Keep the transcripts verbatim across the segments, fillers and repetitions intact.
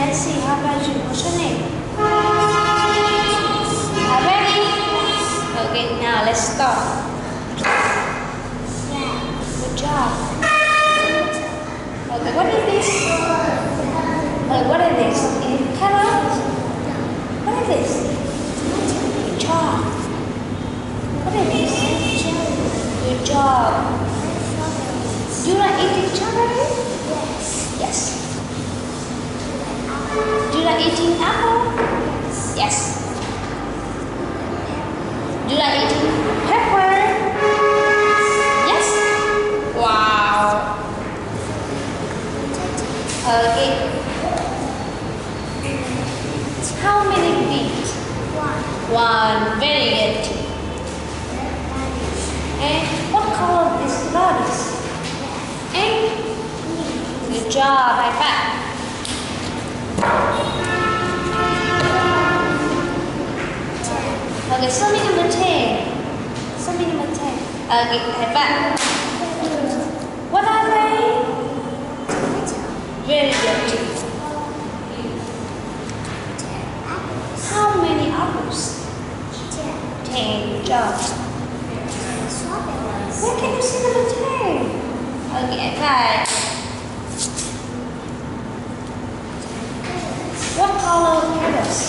let's see how about you. What's your name? Are you ready? Okay, now let's start. Yeah. Good job. Okay, what is this? Okay, what is this? Is it carrot? What is this? Good job. What is this? Good job. Do you want to eat strawberry? Yes. Yes. Do you like eating apple? Yes. Do you like eating pepper? Yes. Wow. Okay. How many beans? One. One. Very good. And what color is the lettuce? And good job. High five. Okay, something number ten. Something number ten. Okay, head back. What are they? Very good. How many apples? Ten. Ten. Jobs. Where can you see number ten? Okay, head back. What color carrots?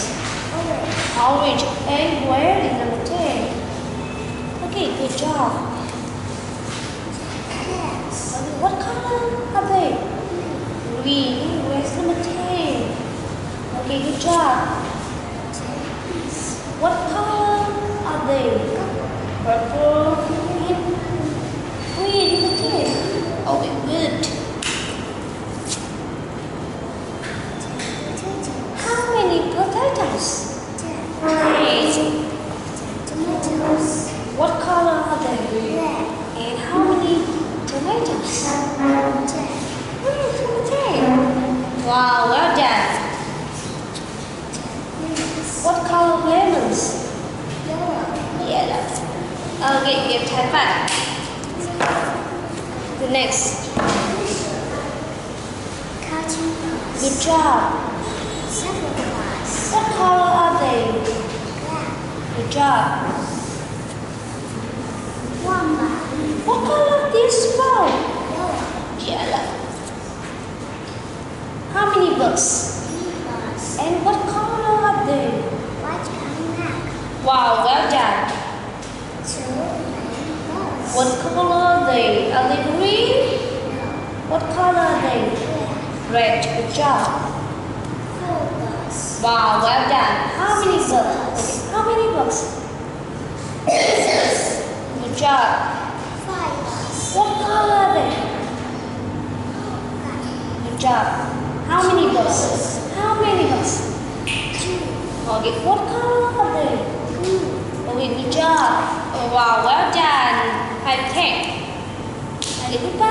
Orange. Orange. And where is number ten? Okay, good job. Yes. Okay, what color are they? Green. Green. Where's number ten? Okay, good job. What color are they? Purple. Green. Green. Number ten. Okay, good. What color are they? Red. And how many tomatoes? Ten. Ten. Wow, well done. What color lemons? Yellow. Yellow. Okay, give high five. The next. Good job. What color are they? Black. Good job. What color is this ball? Yellow. Yellow. How many books? Three books. And what color are they? White and black. Wow, well done. Two books. What color are they? Are they green? No. What color are they? Red. Red. Good job. Four books. Wow, well done. How many books? Okay. How many books? Six. Good job. Five. What color are they? Five. Good job. How Two. Many books? How many books? Two. Okay. What color are they? Blue. Okay. Good job. Oh, wow. Well done. Five ten. Okay. Goodbye.